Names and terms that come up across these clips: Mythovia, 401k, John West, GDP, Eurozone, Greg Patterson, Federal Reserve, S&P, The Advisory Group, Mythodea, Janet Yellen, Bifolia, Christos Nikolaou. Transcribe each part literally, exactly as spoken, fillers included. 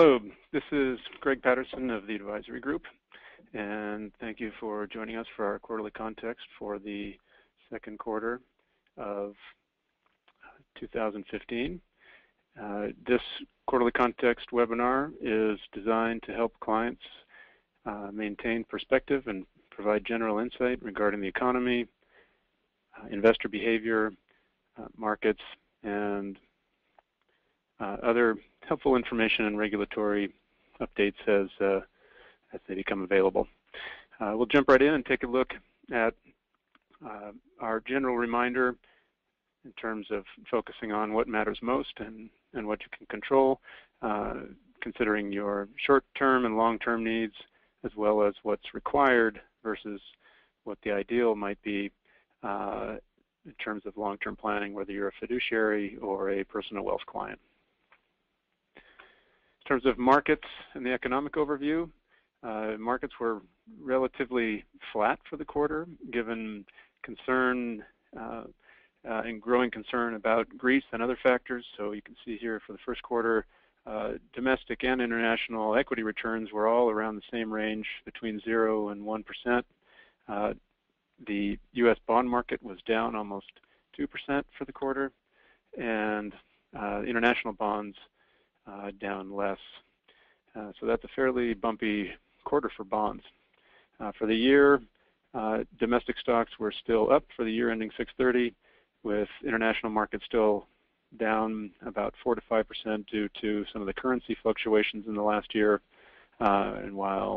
Hello, this is Greg Patterson of the Advisory Group, and thank you for joining us for our quarterly context for the second quarter of two thousand fifteen. Uh, this quarterly context webinar is designed to help clients uh, maintain perspective and provide general insight regarding the economy, uh, investor behavior, uh, markets, and Uh, other helpful information and regulatory updates as, uh, as they become available. Uh, we'll jump right in and take a look at uh, our general reminder in terms of focusing on what matters most and, and what you can control, uh, considering your short-term and long-term needs, as well as what's required versus what the ideal might be uh, in terms of long-term planning, whether you're a fiduciary or a personal wealth client. In terms of markets and the economic overview, uh, markets were relatively flat for the quarter, given concern uh, uh, and growing concern about Greece and other factors. So you can see here for the first quarter, uh, domestic and international equity returns were all around the same range, between zero and one percent. Uh, the U S bond market was down almost two percent for the quarter, and uh, international bonds Uh, down less. Uh, so that's a fairly bumpy quarter for bonds. Uh, for the year, uh, domestic stocks were still up for the year ending six thirty, with international markets still down about four to five percent due to some of the currency fluctuations in the last year, uh, and while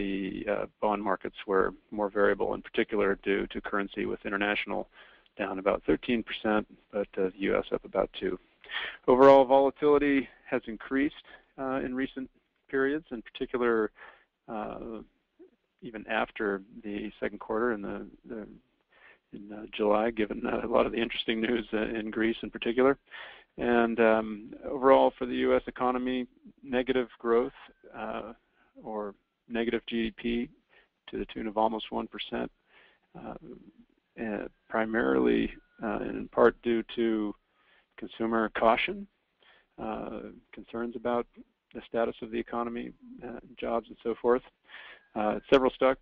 the uh, bond markets were more variable, in particular due to currency, with international down about thirteen percent, but uh, the U S up about two percent. Overall volatility has increased uh, in recent periods, in particular uh, even after the second quarter in, the, the, in uh, July, given uh, a lot of the interesting news uh, in Greece in particular. And um, overall for the U S economy, negative growth uh, or negative G D P to the tune of almost one percent, uh, and primarily uh, in part due to consumer caution, uh, concerns about the status of the economy, uh, jobs, and so forth. Uh, several stock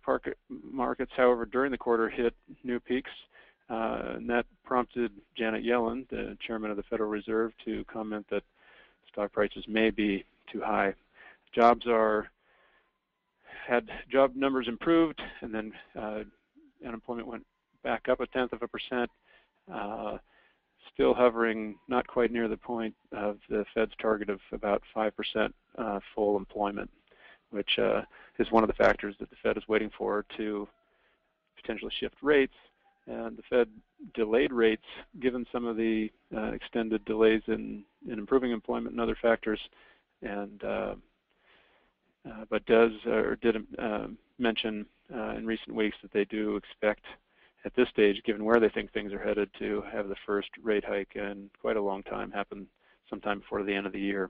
markets, however, during the quarter hit new peaks, uh, and that prompted Janet Yellen, the chairman of the Federal Reserve, to comment that stock prices may be too high. Jobs are, had job numbers improved, and then uh, unemployment went back up a tenth of a percent. Uh, Still hovering not quite near the point of the Fed's target of about five percent uh, full employment, which uh, is one of the factors that the Fed is waiting for to potentially shift rates. And the Fed delayed rates, given some of the uh, extended delays in, in improving employment and other factors, and uh, uh, but does or did uh, mention uh, in recent weeks that they do expect, at this stage, given where they think things are headed, to have the first rate hike in quite a long time happen sometime before the end of the year.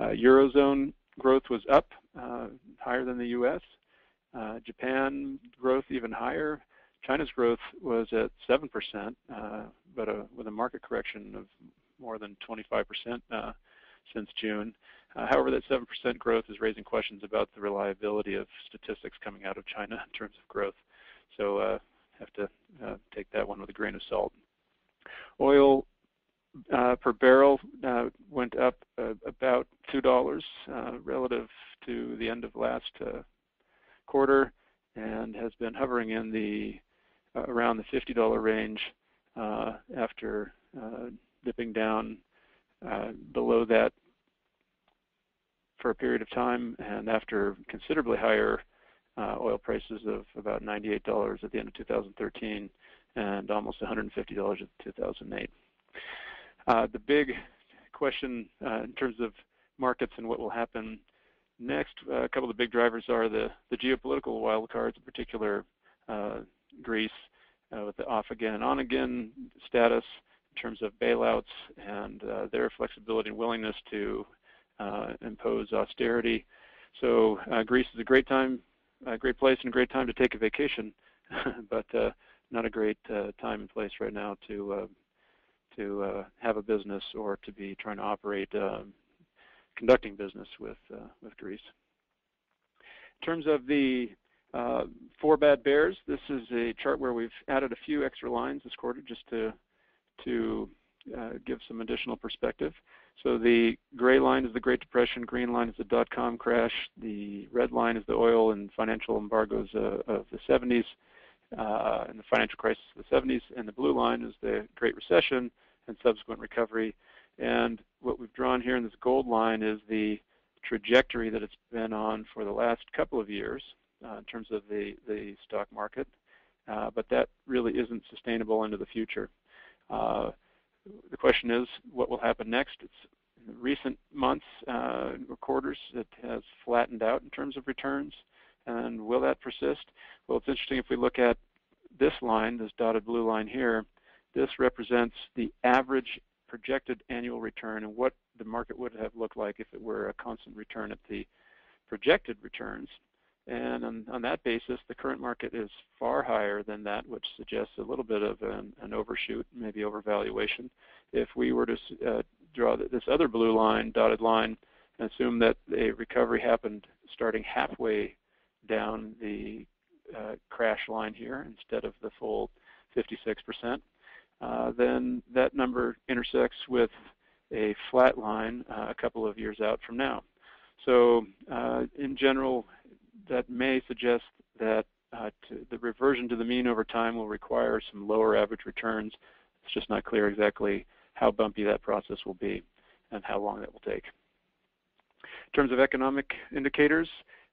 Uh, Eurozone growth was up, uh, higher than the U S. Uh, Japan growth even higher. China's growth was at seven percent, uh, but a, with a market correction of more than twenty-five percent uh, since June. Uh, however, that seven percent growth is raising questions about the reliability of statistics coming out of China in terms of growth. So. Uh, have to uh, take that one with a grain of salt. Oil uh, per barrel uh, went up uh, about two dollars uh, relative to the end of last uh, quarter, and has been hovering in the uh, around the fifty dollar range uh, after uh, dipping down uh, below that for a period of time, and after considerably higher Uh, oil prices of about ninety-eight dollars at the end of two thousand thirteen and almost one hundred fifty dollars in two thousand eight. Uh, the big question uh, in terms of markets and what will happen next, uh, a couple of the big drivers are the, the geopolitical wild cards, in particular uh, Greece, uh, with the off-again and on-again status in terms of bailouts and uh, their flexibility and willingness to uh, impose austerity. So uh, Greece is a great time A great place and a great time to take a vacation, but uh, not a great uh, time and place right now to uh, to uh, have a business or to be trying to operate uh, conducting business with uh, with Greece. In terms of the uh, four bad bears, this is a chart where we've added a few extra lines this quarter just to to uh, give some additional perspective. So the gray line is the Great Depression, green line is the dot-com crash, the red line is the oil and financial embargoes uh, of the seventies uh, and the financial crisis of the seventies, and the blue line is the Great Recession and subsequent recovery. And what we've drawn here in this gold line is the trajectory that it's been on for the last couple of years uh, in terms of the, the stock market, uh, but that really isn't sustainable into the future. Uh, the question is, what will happen next? It's in recent months uh, or quarters, it has flattened out in terms of returns, and will that persist? Well, it's interesting if we look at this line, this dotted blue line here, this represents the average projected annual return and what the market would have looked like if it were a constant return at the projected returns. And on, on that basis, the current market is far higher than that, which suggests a little bit of an, an overshoot, maybe overvaluation. If we were to uh, draw this other blue line, dotted line, and assume that a recovery happened starting halfway down the uh, crash line here instead of the full fifty-six percent, uh, then that number intersects with a flat line uh, a couple of years out from now. So uh, in general, that may suggest that uh, to the reversion to the mean over time will require some lower average returns. It's just not clear exactly how bumpy that process will be and how long that will take. In terms of economic indicators,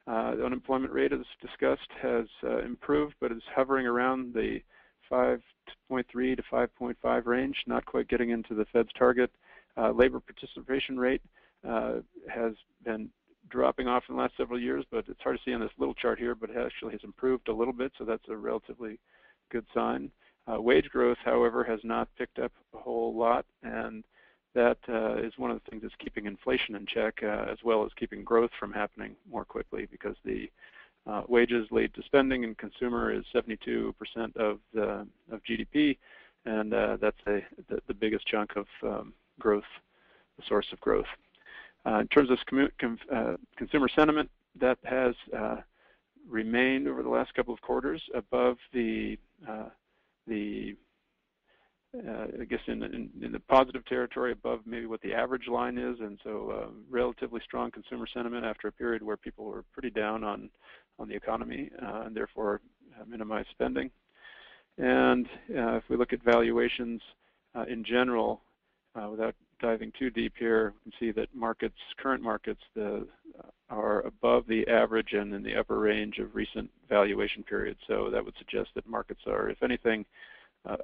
uh, the unemployment rate, as discussed, has uh, improved, but is hovering around the five point three to five point five range, not quite getting into the Fed's target. Uh, labor participation rate uh, has been dropping off in the last several years, but it's hard to see on this little chart here, but it actually has improved a little bit, so that's a relatively good sign. Uh, wage growth, however, has not picked up a whole lot, and that uh, is one of the things that's keeping inflation in check, uh, as well as keeping growth from happening more quickly, because the uh, wages lead to spending, and consumer is seventy-two percent of the, of G D P, and uh, that's a, the, the biggest chunk of um, growth, the source of growth. Uh, in terms of uh, consumer sentiment, that has uh, remained over the last couple of quarters above the, uh, the uh, I guess, in, in, in the positive territory, above maybe what the average line is, and so uh, relatively strong consumer sentiment after a period where people were pretty down on, on the economy uh, and therefore uh, minimized spending. And uh, if we look at valuations uh, in general, uh, without diving too deep here, we can see that markets, current markets, the, are above the average and in the upper range of recent valuation periods. So that would suggest that markets are, if anything, uh,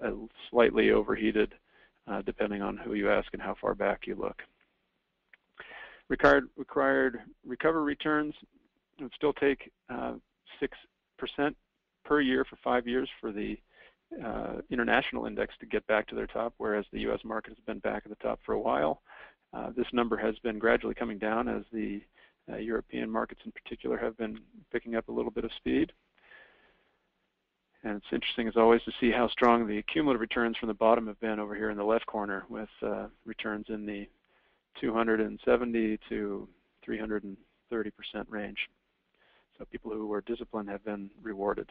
slightly overheated, uh, depending on who you ask and how far back you look. Required, required recovery returns would still take uh, six percent per year for five years for the Uh, international index to get back to their top, whereas the U S market has been back at the top for a while. Uh, this number has been gradually coming down as the uh, European markets in particular have been picking up a little bit of speed. And it's interesting as always to see how strong the cumulative returns from the bottom have been over here in the left corner, with uh, returns in the two hundred seventy to three hundred thirty percent range. So people who were disciplined have been rewarded.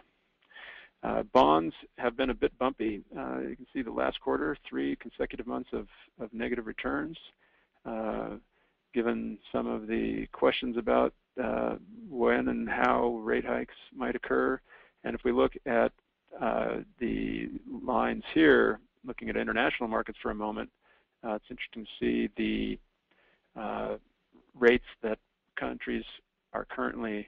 Uh, bonds have been a bit bumpy. Uh, you can see the last quarter, three consecutive months of, of negative returns. Uh, given some of the questions about uh, when and how rate hikes might occur, and if we look at uh, the lines here, looking at international markets for a moment, uh, it's interesting to see the uh, rates that countries are currently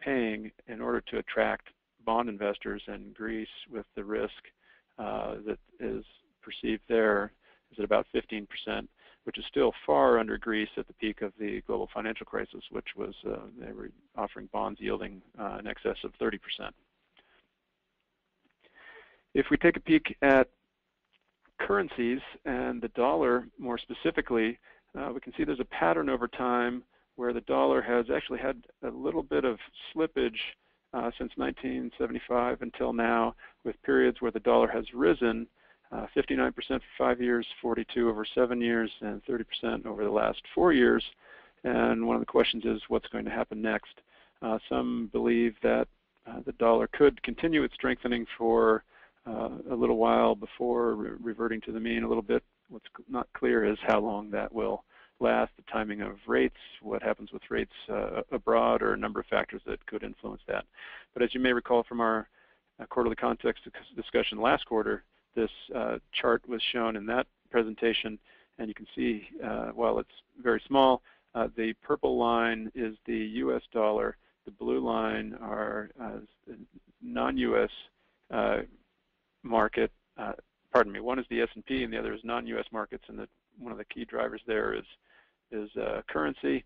paying in order to attract bond investors, and Greece, with the risk uh, that is perceived there, is at about fifteen percent, which is still far under Greece at the peak of the global financial crisis, which was uh, they were offering bonds yielding uh, in excess of thirty percent. If we take a peek at currencies and the dollar more specifically, uh, we can see there's a pattern over time where the dollar has actually had a little bit of slippage Uh, since nineteen seventy-five until now, with periods where the dollar has risen uh, fifty-nine percent for five years, forty-two over seven years, and thirty percent over the last four years. And one of the questions is what's going to happen next. Uh, some believe that uh, the dollar could continue its strengthening for uh, a little while before re reverting to the mean a little bit. What's not clear is how long that will last, the timing of rates, what happens with rates uh, abroad, or a number of factors that could influence that. But as you may recall from our uh, quarterly context discussion last quarter, this uh, chart was shown in that presentation, and you can see uh, while it's very small, uh, the purple line is the U S dollar, the blue line are uh, non-U S uh, market, uh, pardon me, one is the S and P and the other is non-U S markets, and the, one of the key drivers there is is uh, currency,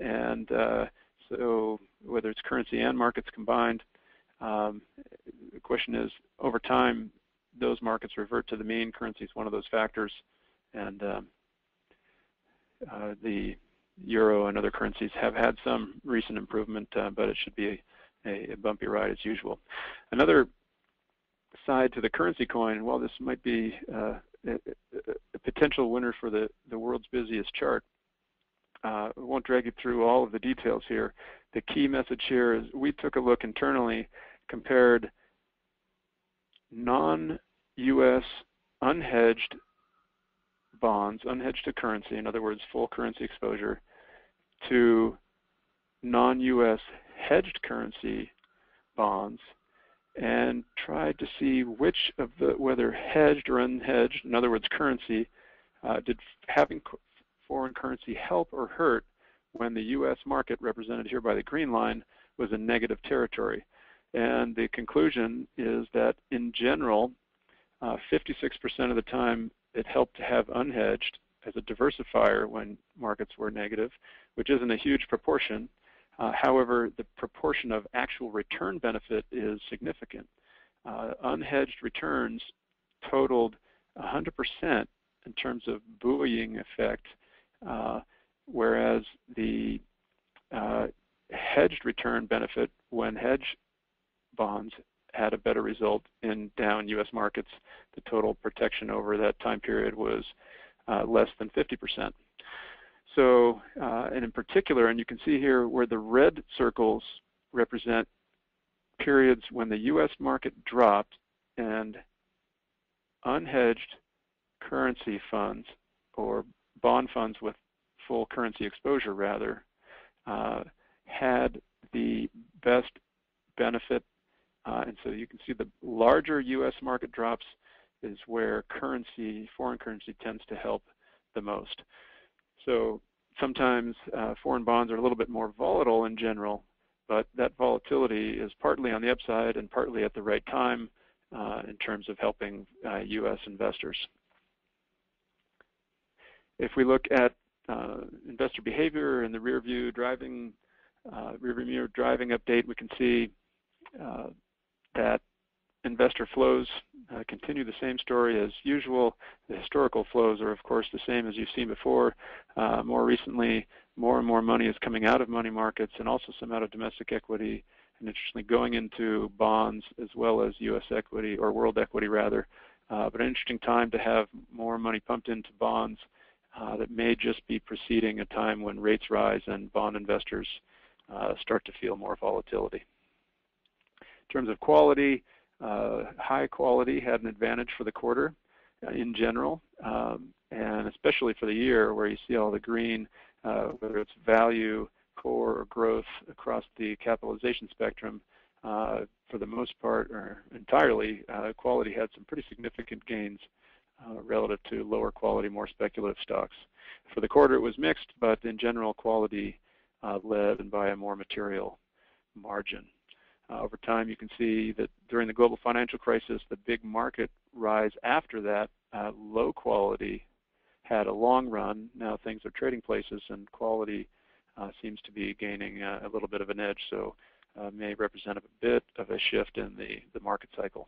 and uh, so whether it's currency and markets combined, um, the question is over time those markets revert to the mean. Currency is one of those factors, and um, uh, the euro and other currencies have had some recent improvement, uh, but it should be a, a bumpy ride as usual. Another side to the currency coin, and while this might be uh, a, a potential winner for the, the world's busiest chart, uh, I won't drag you through all of the details here. The key message here is we took a look internally, compared non-U S unhedged bonds, unhedged to currency, in other words, full currency exposure, to non-U S hedged currency bonds, and tried to see which of the, whether hedged or unhedged, in other words, currency, uh, did having foreign currency help or hurt when the U S market, represented here by the green line, was in negative territory. And the conclusion is that in general, uh, fifty-six percent of the time it helped to have unhedged as a diversifier when markets were negative, which isn't a huge proportion. Uh, however, the proportion of actual return benefit is significant. Uh, unhedged returns totaled one hundred percent in terms of buoying effect, uh, whereas the uh, hedged return benefit when hedge bonds had a better result in down U S markets. The total protection over that time period was uh, less than fifty percent. So, uh, and in particular, and you can see here where the red circles represent periods when the U S market dropped and unhedged currency funds, or bond funds with full currency exposure rather, uh, had the best benefit. Uh, and so you can see the larger U S market drops is where currency, foreign currency, tends to help the most. So sometimes uh, foreign bonds are a little bit more volatile in general, but that volatility is partly on the upside and partly at the right time uh, in terms of helping uh, U S investors. If we look at uh, investor behavior in the rear view driving, uh, rear view mirror driving update, we can see uh, that investor flows uh, continue the same story as usual. The historical flows are, of course, the same as you've seen before. Uh, more recently, more and more money is coming out of money markets and also some out of domestic equity, and interestingly going into bonds as well as U S equity, or world equity rather. Uh, but an interesting time to have more money pumped into bonds uh, that may just be preceding a time when rates rise and bond investors uh, start to feel more volatility. In terms of quality, Uh, high quality had an advantage for the quarter uh, in general, um, and especially for the year, where you see all the green, uh, whether it's value, core, or growth across the capitalization spectrum. Uh, for the most part, or entirely, uh, quality had some pretty significant gains uh, relative to lower quality, more speculative stocks. For the quarter, it was mixed, but in general, quality uh, led, and by a more material margin. Uh, over time, you can see that during the global financial crisis, the big market rise after that, uh, low quality had a long run. Now things are trading places, and quality uh, seems to be gaining uh, a little bit of an edge, so uh, may represent a bit of a shift in the, the market cycle.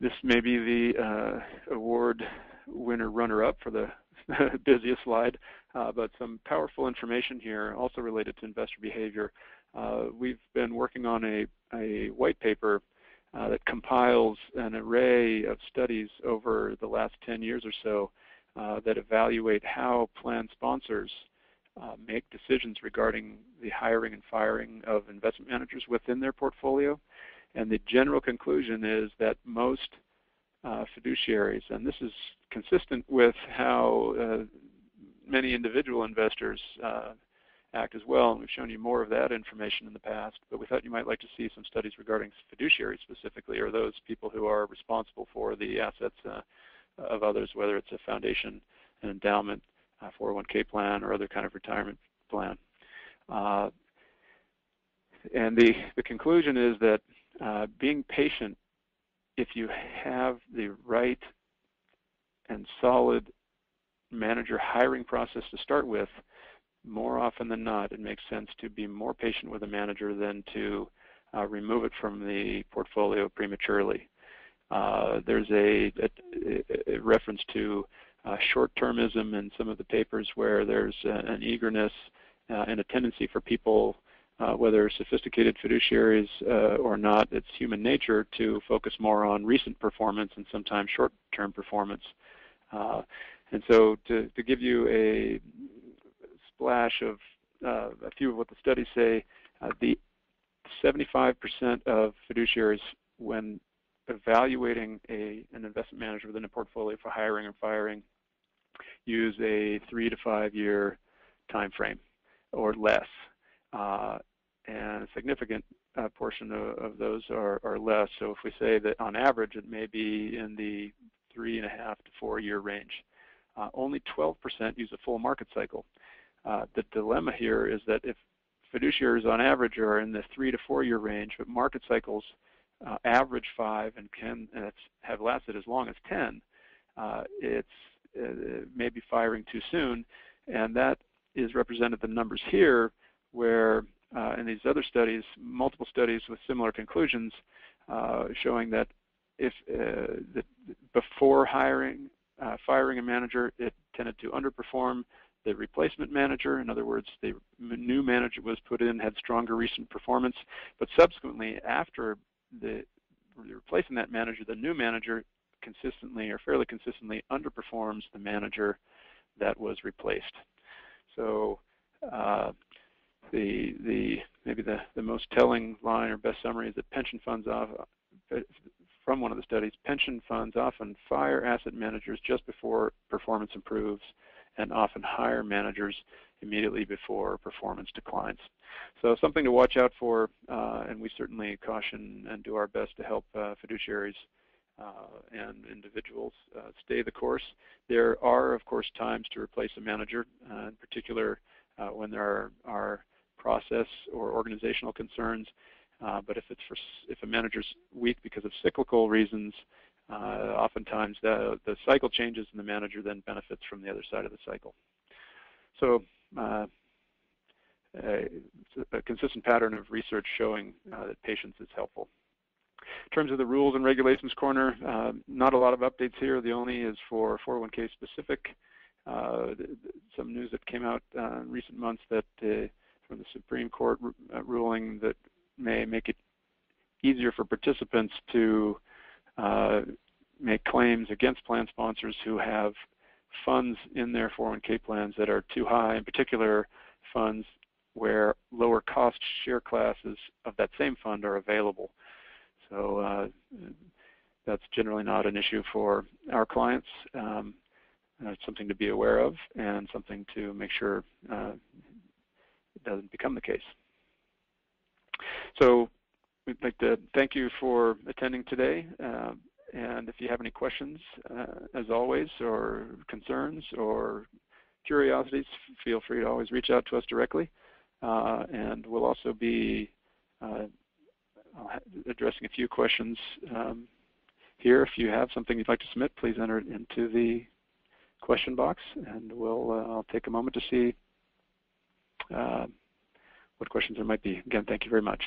This may be the uh, award winner runner-up for the busiest slide, uh, but some powerful information here also related to investor behavior. Uh, we've been working on a, a white paper uh, that compiles an array of studies over the last ten years or so uh, that evaluate how plan sponsors uh, make decisions regarding the hiring and firing of investment managers within their portfolio. And the general conclusion is that most uh, fiduciaries, and this is consistent with how uh, many individual investors uh, act as well, and we've shown you more of that information in the past, but we thought you might like to see some studies regarding fiduciaries specifically, or those people who are responsible for the assets uh, of others, whether it's a foundation, an endowment, a four oh one K plan, or other kind of retirement plan. Uh, and the, the conclusion is that uh, being patient, if you have the right and solid manager hiring process to start with, more often than not, it makes sense to be more patient with a manager than to uh, remove it from the portfolio prematurely. Uh, there's a, a, a reference to uh, short-termism in some of the papers where there's an eagerness uh, and a tendency for people, uh, whether sophisticated fiduciaries uh, or not, it's human nature to focus more on recent performance and sometimes short-term performance. Uh, and so to, to give you a flash of uh, a few of what the studies say, uh, the seventy-five percent of fiduciaries, when evaluating a, an investment manager within a portfolio for hiring or firing, use a three to five year time frame or less. Uh, and a significant uh, portion of, of those are, are less. So if we say that on average, it may be in the three and a half to four year range. Uh, only twelve percent use a full market cycle. Uh, the dilemma here is that if fiduciaries on average are in the three to four year range, but market cycles uh, average five and can and have lasted as long as ten, uh, it's uh, maybe firing too soon. And that is represented in the numbers here, where uh, in these other studies, multiple studies with similar conclusions uh, showing that if uh, the, before hiring, uh, firing a manager, it tended to underperform the replacement manager. In other words, the new manager was put in, had stronger recent performance, but subsequently after the replacing that manager, the new manager consistently or fairly consistently underperforms the manager that was replaced. So uh, the, the, maybe the, the most telling line or best summary is that pension funds, off, from one of the studies, pension funds often fire asset managers just before performance improves, and often hire managers immediately before performance declines. So something to watch out for, uh, and we certainly caution and do our best to help uh, fiduciaries uh, and individuals uh, stay the course. There are, of course, times to replace a manager, uh, in particular uh, when there are, are process or organizational concerns, uh, but if, it's for, if a manager's weak because of cyclical reasons, Uh, oftentimes the, the cycle changes and the manager then benefits from the other side of the cycle. So uh, a, a consistent pattern of research showing uh, that patience is helpful. In terms of the rules and regulations corner, uh, not a lot of updates here. The only is for four oh one K specific. Uh, some news that came out uh, in recent months that uh, from the Supreme Court ruling that may make it easier for participants to Uh, make claims against plan sponsors who have funds in their four oh one K plans that are too high, in particular funds where lower cost share classes of that same fund are available. So uh, that's generally not an issue for our clients. Um, it's something to be aware of and something to make sure uh, it doesn't become the case. So we'd like to thank you for attending today, uh, and if you have any questions, uh, as always, or concerns or curiosities, feel free to always reach out to us directly, uh, and we'll also be uh, addressing a few questions um, here. If you have something you'd like to submit, please enter it into the question box, and we'll uh, I'll take a moment to see uh, what questions there might be. Again, thank you very much.